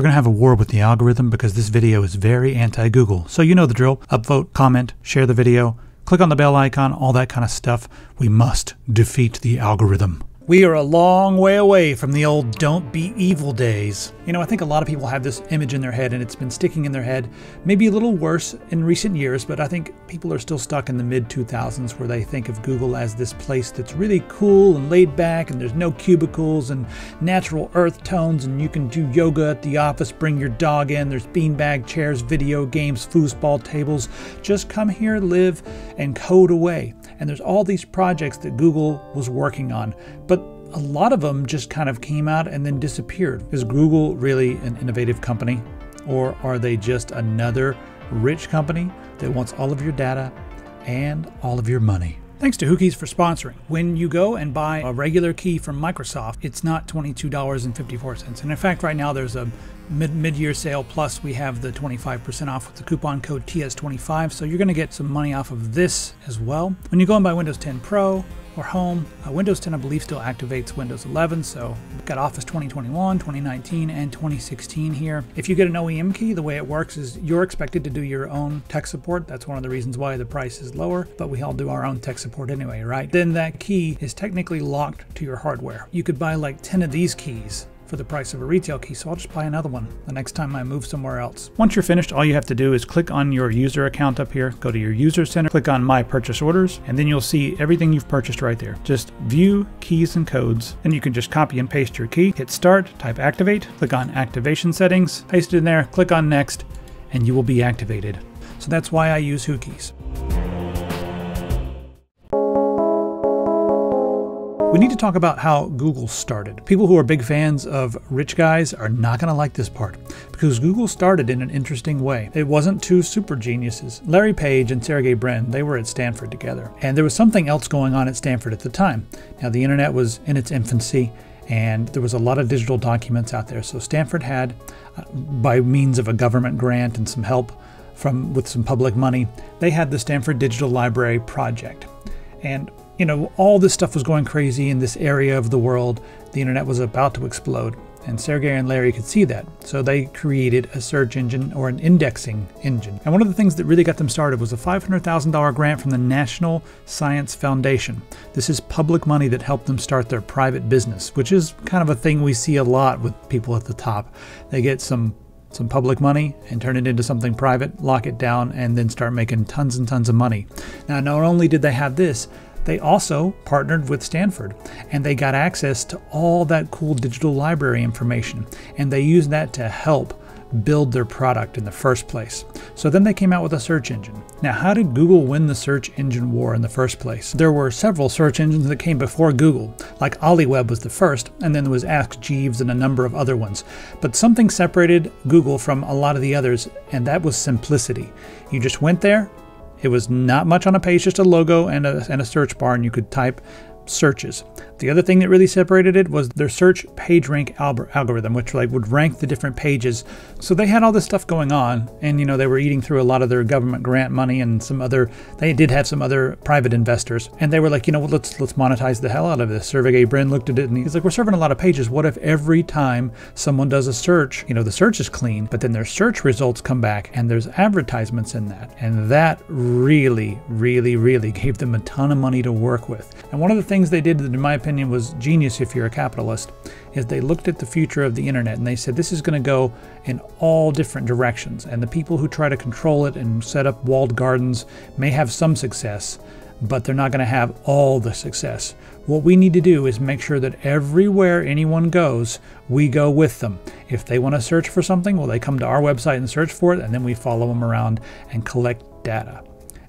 We're going to have a war with the algorithm because this video is very anti-Google. So you know the drill. Upvote, comment, share the video, click on the bell icon, all that kind of stuff. We must defeat the algorithm. We are a long way away from the old don't be evil days. You know, I think a lot of people have this image in their head and it's been sticking in their head, maybe a little worse in recent years, but I think people are still stuck in the mid-2000s where they think of Google as this place that's really cool and laid back and there's no cubicles and natural earth tones and you can do yoga at the office, bring your dog in, there's beanbag chairs, video games, foosball tables. Just come here, live, and code away. And there's all these projects that Google was working on, but a lot of them just kind of came out and then disappeared. Is Google really an innovative company? Or are they just another rich company that wants all of your data and all of your money? Thanks to Hookie's for sponsoring. When you go and buy a regular key from Microsoft, it's not $22.54. And in fact, right now there's a mid-year sale, plus we have the 25% off with the coupon code TS25. So you're gonna get some money off of this as well. When you go and buy Windows 10 Pro or Home, Windows 10 I believe still activates Windows 11. So we've got Office 2021, 2019, and 2016 here. If you get an OEM key, the way it works is you're expected to do your own tech support. That's one of the reasons why the price is lower, but we all do our own tech support anyway, right? Then that key is technically locked to your hardware. You could buy like 10 of these keys for the price of a retail key, so I'll just buy another one the next time I move somewhere else. Once you're finished, all you have to do is click on your user account up here, go to your user center, click on My Purchase Orders, and then you'll see everything you've purchased right there. Just View Keys and Codes, and you can just copy and paste your key, hit Start, type Activate, click on Activation Settings, paste it in there, click on Next, and you will be activated. So that's why I use Hookie's. We need to talk about how Google started. People who are big fans of rich guys are not going to like this part, because Google started in an interesting way. It wasn't two super geniuses. Larry Page and Sergey Brin, they were at Stanford together. And there was something else going on at Stanford at the time. Now, the internet was in its infancy, and there was a lot of digital documents out there. So Stanford had, by means of a government grant and some help with some public money, they had the Stanford Digital Library Project. And you know, all this stuff was going crazy in this area of the world. The internet was about to explode, and Sergey and Larry could see that. So they created a search engine, or an indexing engine. And one of the things that really got them started was a $500,000 grant from the National Science Foundation. This is public money that helped them start their private business, which is kind of a thing we see a lot with people at the top. They get some public money and turn it into something private, lock it down, and then start making tons and tons of money. Now, not only did they have this, they also partnered with Stanford, and they got access to all that cool digital library information, and they used that to help build their product in the first place. So then they came out with a search engine. Now, how did Google win the search engine war in the first place? There were several search engines that came before Google, like AliWeb was the first, and then there was Ask Jeeves and a number of other ones. But something separated Google from a lot of the others, and that was simplicity. You just went there. It was not much on a page, just a logo and a search bar, and you could type searches. The other thing that really separated it was their search PageRank algorithm, which like would rank the different pages. So they had all this stuff going on, and you know, they were eating through a lot of their government grant money and some other, they did have some other private investors, and they were like, you know what, let's monetize the hell out of this. Sergey Brin looked at it and he's like, we're serving a lot of pages. What if every time someone does a search, you know, the search is clean, but then their search results come back and there's advertisements in that? And that really, really, really gave them a ton of money to work with. And one of the things they did that in my opinion was genius if you're a capitalist is they looked at the future of the internet and they said this is going to go in all different directions, and the people who try to control it and set up walled gardens may have some success, but they're not going to have all the success. What we need to do is make sure that everywhere anyone goes, we go with them. If they want to search for something, well, they come to our website and search for it, and then we follow them around and collect data.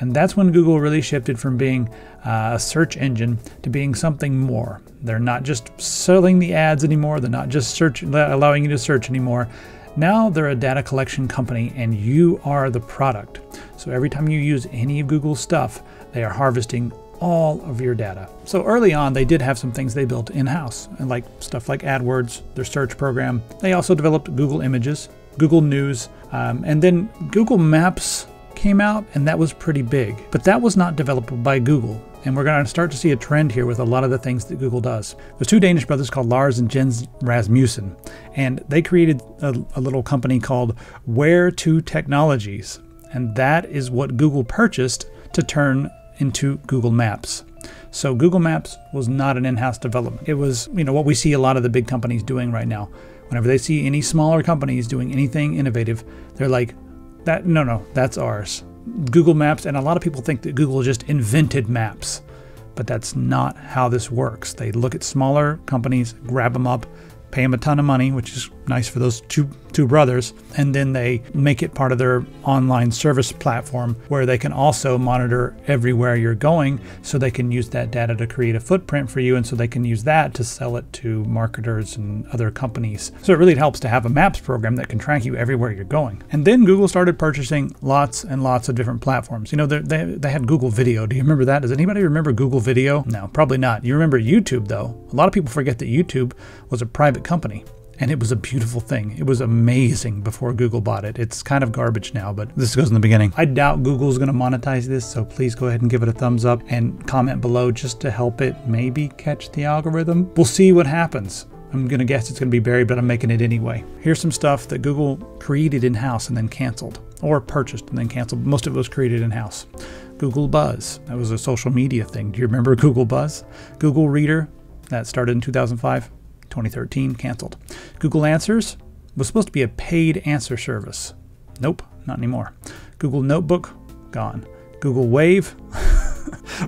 And that's when Google really shifted from being a search engine to being something more. They're not just selling the ads anymore. They're not just allowing you to search anymore. Now they're a data collection company, and you are the product. So every time you use any of Google's stuff, they are harvesting all of your data. So early on, they did have some things they built in-house, and like stuff like AdWords, their search program. They also developed Google Images, Google News, and then Google Maps came out, and that was pretty big. But that was not developed by Google. And we're going to start to see a trend here with a lot of the things that Google does. There's two Danish brothers called Lars and Jens Rasmussen, and they created a little company called Where2 Technologies. And that is what Google purchased to turn into Google Maps. So Google Maps was not an in-house development. It was, you know, what we see a lot of the big companies doing right now. Whenever they see any smaller companies doing anything innovative, they're like, "That no, that's ours." Google Maps, and a lot of people think that Google just invented maps, but that's not how this works. They look at smaller companies, grab them up, pay them a ton of money, which is nice for those two brothers, and then they make it part of their online service platform where they can also monitor everywhere you're going, so they can use that data to create a footprint for you, and so they can use that to sell it to marketers and other companies. So it really helps to have a maps program that can track you everywhere you're going. And then Google started purchasing lots and lots of different platforms. You know, they had Google Video. Do you remember that? Does anybody remember Google Video? No, probably not. You remember YouTube though. A lot of people forget that YouTube was a private company. And it was a beautiful thing. It was amazing before Google bought it. It's kind of garbage now, but this goes in the beginning. I doubt Google's gonna monetize this, so please go ahead and give it a thumbs up and comment below just to help it maybe catch the algorithm. We'll see what happens. I'm gonna guess it's gonna be buried, but I'm making it anyway. Here's some stuff that Google created in-house and then canceled, or purchased and then canceled. Most of it was created in-house. Google Buzz, that was a social media thing. Do you remember Google Buzz? Google Reader, that started in 2005. 2013, canceled. Google Answers was supposed to be a paid answer service. Nope, not anymore. Google Notebook, gone. Google Wave,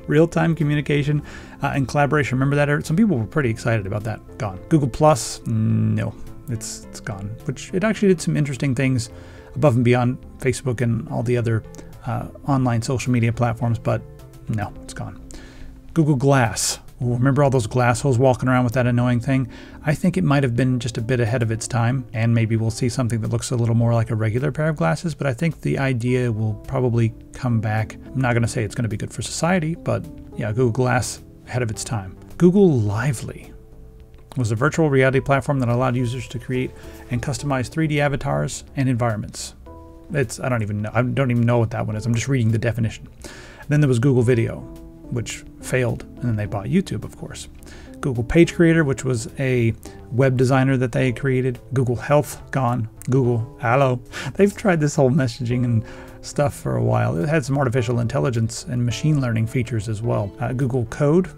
real-time communication and collaboration. Remember that? Some people were pretty excited about that. Gone. Google Plus, no, it's gone. Which it actually did some interesting things above and beyond Facebook and all the other online social media platforms, but no, it's gone. Google Glass. Ooh, remember all those glassholes walking around with that annoying thing? I think it might have been just a bit ahead of its time, and maybe we'll see something that looks a little more like a regular pair of glasses, but I think the idea will probably come back. I'm not gonna say it's gonna be good for society, but yeah, Google Glass, ahead of its time. Google Lively was a virtual reality platform that allowed users to create and customize 3D avatars and environments. I don't even know what that one is. I'm just reading the definition. Then there was Google Video, which failed, and then they bought YouTube, of course. Google Page Creator, which was a web designer that they created. Google Health, gone. Google Allo. They've tried this whole messaging and stuff for a while. It had some artificial intelligence and machine learning features as well. Google Code,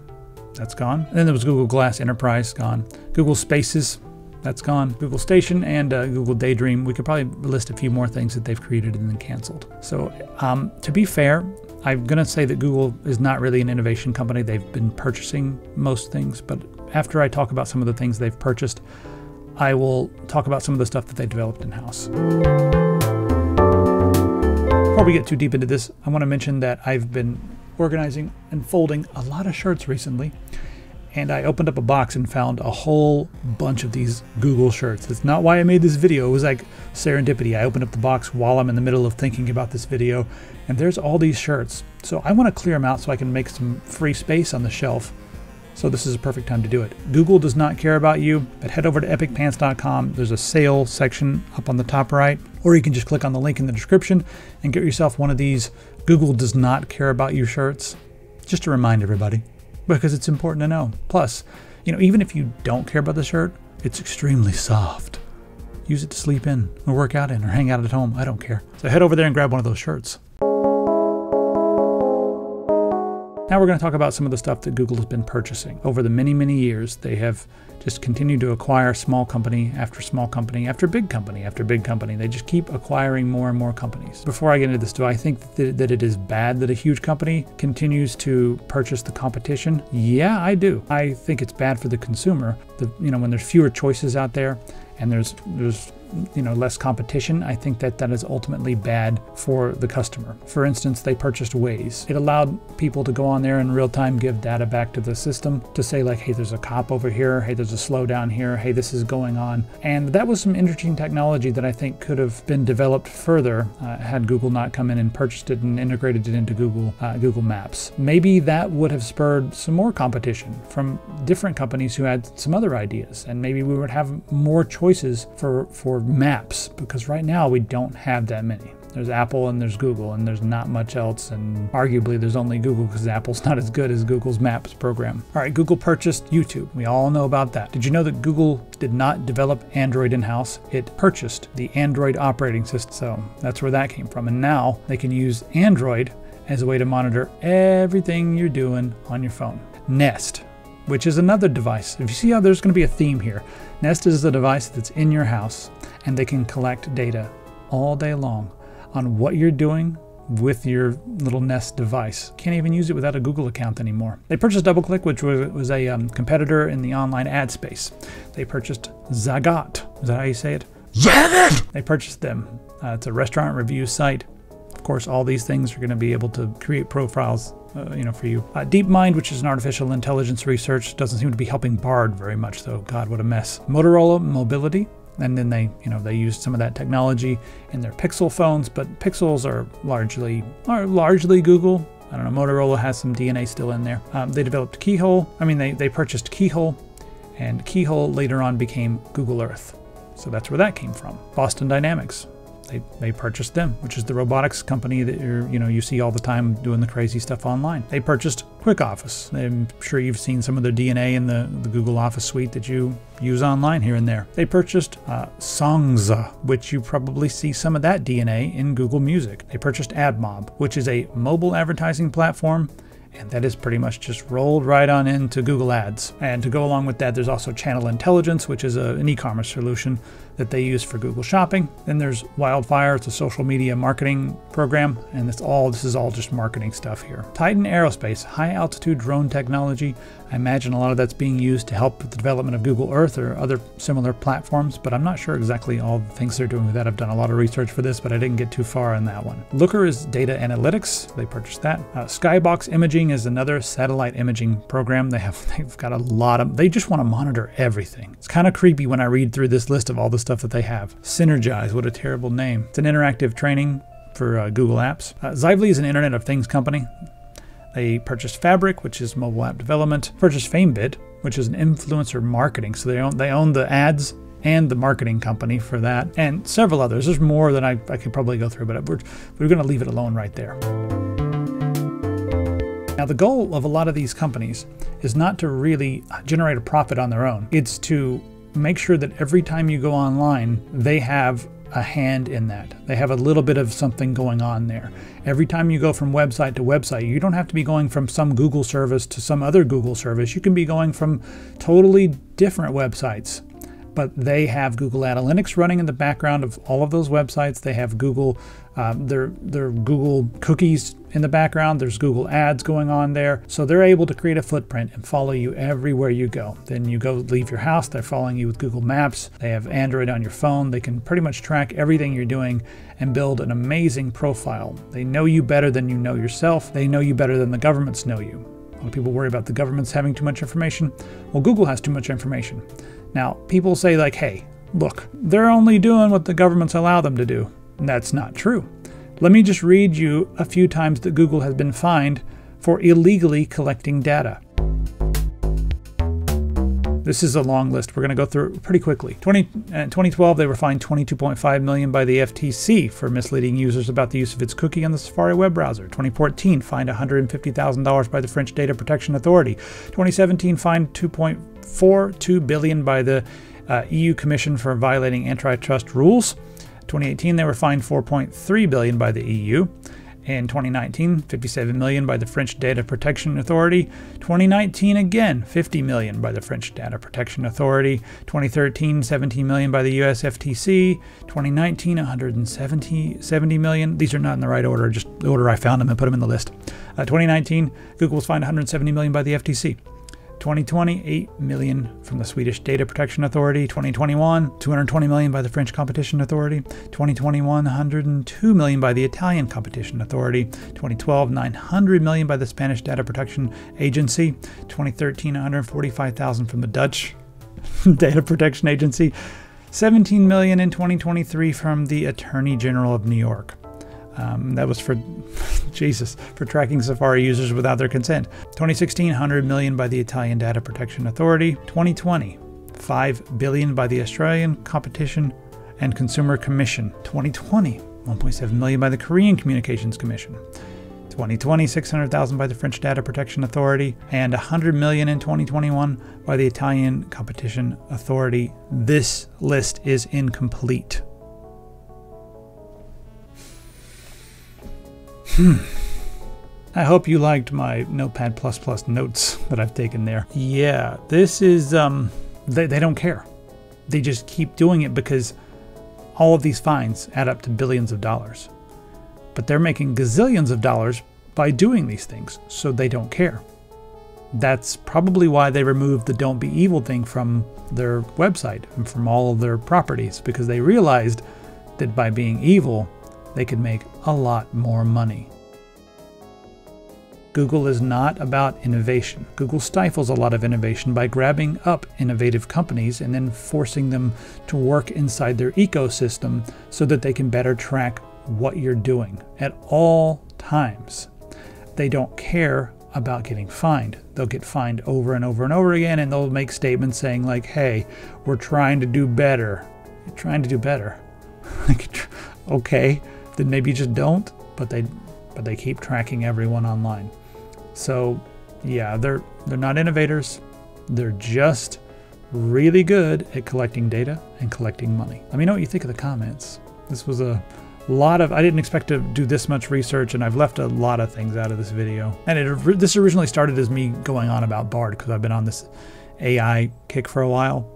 that's gone. And then there was Google Glass Enterprise, gone. Google Spaces, that's gone. Google Station and Google Daydream. We could probably list a few more things that they've created and then canceled. So to be fair, I'm gonna say that Google is not really an innovation company. They've been purchasing most things, but after I talk about some of the things they've purchased, I will talk about some of the stuff that they developed in-house. Before we get too deep into this, I wanna mention that I've been organizing and folding a lot of shirts recently. And I opened up a box and found a whole bunch of these Google shirts. That's not why I made this video. It was like serendipity. I opened up the box while I'm in the middle of thinking about this video, and there's all these shirts. So I want to clear them out so I can make some free space on the shelf. So this is a perfect time to do it. Google does not care about you, but head over to epicpants.com. There's a sale section up on the top right, or you can just click on the link in the description and get yourself one of these Google does not care about you shirts. Just to remind everybody, because it's important to know. Plus, you know, even if you don't care about the shirt, it's extremely soft. Use it to sleep in or work out in or hang out at home. I don't care. So head over there and grab one of those shirts. Now we're going to talk about some of the stuff that Google has been purchasing. Over the many, many years, they have just continued to acquire small company after small company after big company after big company. They just keep acquiring more and more companies. Before I get into this, do I think that it is bad that a huge company continues to purchase the competition? Yeah, I do. I think it's bad for the consumer. You know, when there's fewer choices out there and there's you know, less competition, I think that that is ultimately bad for the customer. For instance, they purchased Waze. It allowed people to go on there in real time, give data back to the system to say like, hey, there's a cop over here. Hey, there's a slowdown here. Hey, this is going on. And that was some interesting technology that I think could have been developed further had Google not come in and purchased it and integrated it into Google Maps. Maybe that would have spurred some more competition from different companies who had some other ideas. And maybe we would have more choices for maps, because right now we don't have that many. There's Apple and there's Google, and there's not much else, and arguably there's only Google because Apple's not as good as Google's Maps program. All right, Google purchased YouTube. We all know about that. Did you know that Google did not develop Android in-house? It purchased the Android operating system. So that's where that came from. And now they can use Android as a way to monitor everything you're doing on your phone. Nest, which is another device. If you see how there's going to be a theme here, Nest is a device that's in your house, and they can collect data all day long on what you're doing with your little Nest device. Can't even use it without a Google account anymore. They purchased DoubleClick, which was a competitor in the online ad space. They purchased Zagat. Is that how you say it? Zagat! They purchased them. It's a restaurant review site. Of course, all these things are going to be able to create profiles for you. DeepMind, which is an artificial intelligence research, doesn't seem to be helping Bard very much, though. God, what a mess. Motorola Mobility. And then they used some of that technology in their Pixel phones, but Pixels are largely Google. I don't know, Motorola has some DNA still in there. They developed Keyhole. I mean, they purchased Keyhole, and Keyhole later on became Google Earth. So that's where that came from. Boston Dynamics. They purchased them, which is the robotics company that you see all the time doing the crazy stuff online. They purchased QuickOffice. I'm sure you've seen some of their DNA in the Google Office suite that you use online here and there. They purchased Songza, which you probably see some of that DNA in Google Music. They purchased AdMob, which is a mobile advertising platform, and that is pretty much just rolled right on into Google Ads. And to go along with that, there's also Channel Intelligence, which is an e-commerce solution that they use for Google Shopping. Then there's Wildfire, it's a social media marketing program, and this is all just marketing stuff here. Titan Aerospace, high-altitude drone technology. I imagine a lot of that's being used to help with the development of Google Earth or other similar platforms, but I'm not sure exactly all the things they're doing with that. I've done a lot of research for this, but I didn't get too far on that one. Looker is data analytics. They purchased that. Skybox Imaging is another satellite imaging program. They've got a lot of, they just want to monitor everything. It's kind of creepy when I read through this list of all the stuff that they have. Synergize, what a terrible name. It's an interactive training for Google Apps. Zively is an Internet of Things company. They purchased Fabric, which is mobile app development. Purchased FameBit, which is an influencer marketing. So they own the ads and the marketing company for that, and several others. There's more that I could probably go through, but we're going to leave it alone right there. Now, the goal of a lot of these companies is not to really generate a profit on their own. It's to make sure that every time you go online, they have a hand in that. They have a little bit of something going on there. Every time you go from website to website, you don't have to be going from some Google service to some other Google service. You can be going from totally different websites, but they have Google Analytics running in the background of all of those websites. They have Google, their Google cookies in the background. There's Google Ads going on there. So they're able to create a footprint and follow you everywhere you go. Then you go leave your house, they're following you with Google Maps. They have Android on your phone. They can pretty much track everything you're doing and build an amazing profile. They know you better than you know yourself. They know you better than the governments know you. A lot of people worry about the governments having too much information. Well, Google has too much information. Now, people say like, hey, look, they're only doing what the governments allow them to do. And that's not true. Let me just read you a few times that Google has been fined for illegally collecting data. This is a long list. We're going to go through it pretty quickly. In 2012, they were fined $22.5 million by the FTC for misleading users about the use of its cookie on the Safari web browser. 2014, fined $150,000 by the French Data Protection Authority. 2017, fined $2.42 billion by the EU Commission for violating antitrust rules. 2018, they were fined $4.3 billion by the EU. In 2019, $57 million by the French Data Protection Authority. 2019, again, $50 million by the French Data Protection Authority. 2013, $17 million by the US FTC. 2019, $170 million. These are not in the right order, just the order I found them and put them in the list. 2019, Google was fined $170 million by the FTC. 2020, $8 million from the Swedish Data Protection Authority. 2021, $220 million by the French Competition Authority. 2021, $102 million by the Italian Competition Authority. 2012, $900 million by the Spanish Data Protection Agency. 2013, $145,000 from the Dutch Data Protection Agency. $17 million in 2023 from the Attorney General of New York. That was for, Jesus, for tracking Safari users without their consent. 2016, $100 million by the Italian Data Protection Authority. 2020, $5 billion by the Australian Competition and Consumer Commission. 2020, 1.7 million by the Korean Communications Commission. 2020, 600,000 by the French Data Protection Authority, and 100 million in 2021 by the Italian Competition Authority. This list is incomplete. I hope you liked my Notepad++ notes that I've taken there. Yeah, this is, they don't care. They just keep doing it because all of these fines add up to billions of dollars. But they're making gazillions of dollars by doing these things, so they don't care. That's probably why they removed the Don't Be Evil thing from their website and from all of their properties, because they realized that by being evil, they could make a lot more money. Google is not about innovation. Google stifles a lot of innovation by grabbing up innovative companies and then forcing them to work inside their ecosystem so that they can better track what you're doing at all times. They don't care about getting fined. They'll get fined over and over and over again, and they'll make statements saying like, hey, we're trying to do better. You're trying to do better. Okay, then maybe just don't, but they keep tracking everyone online. So yeah, they're not innovators. They're just really good at collecting data and collecting money. Let me know what you think of the comments. This was a lot of, I didn't expect to do this much research, and I've left a lot of things out of this video. And this originally started as me going on about Bard, because I've been on this AI kick for a while.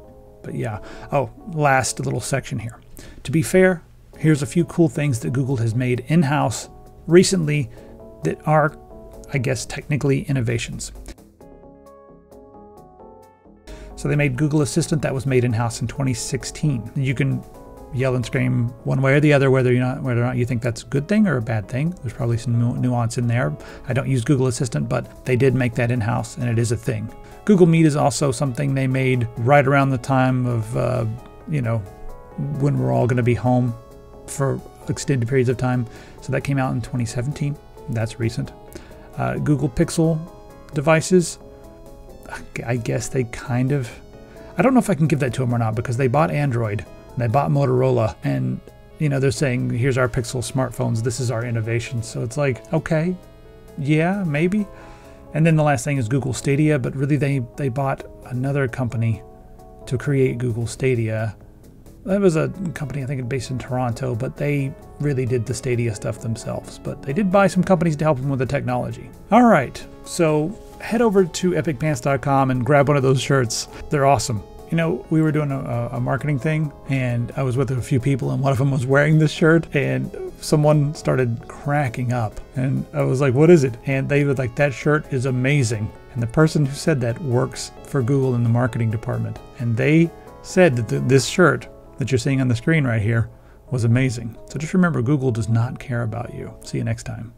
But yeah. Oh, last little section here. To be fair, here's a few cool things that Google has made in-house recently that are, I guess, technically innovations. So they made Google Assistant. That was made in-house in 2016. You can yell and scream one way or the other whether or not you think that's a good thing or a bad thing. There's probably some nuance in there. I don't use Google Assistant, but they did make that in-house, and it is a thing. Google Meet is also something they made right around the time of, you know, when we're all going to be home for extended periods of time. So that came out in 2017. That's recent. Google Pixel devices, I guess they kind of, I don't know if I can give that to them or not, because they bought Android. They bought Motorola, and you know, they're saying, here's our Pixel smartphones, this is our innovation. So it's like, okay, yeah, maybe. And then the last thing is Google Stadia, but really they bought another company to create Google Stadia. That was a company, I think, based in Toronto, but they really did the Stadia stuff themselves. But they did buy some companies to help them with the technology. All right, so head over to epicpants.com and grab one of those shirts. They're awesome. You know, we were doing a marketing thing, and I was with a few people, and one of them was wearing this shirt, and someone started cracking up, and I was like, what is it? And they were like, that shirt is amazing. And the person who said that works for Google in the marketing department, and they said that this shirt that you're seeing on the screen right here was amazing. So just remember, Google does not care about you. See you next time.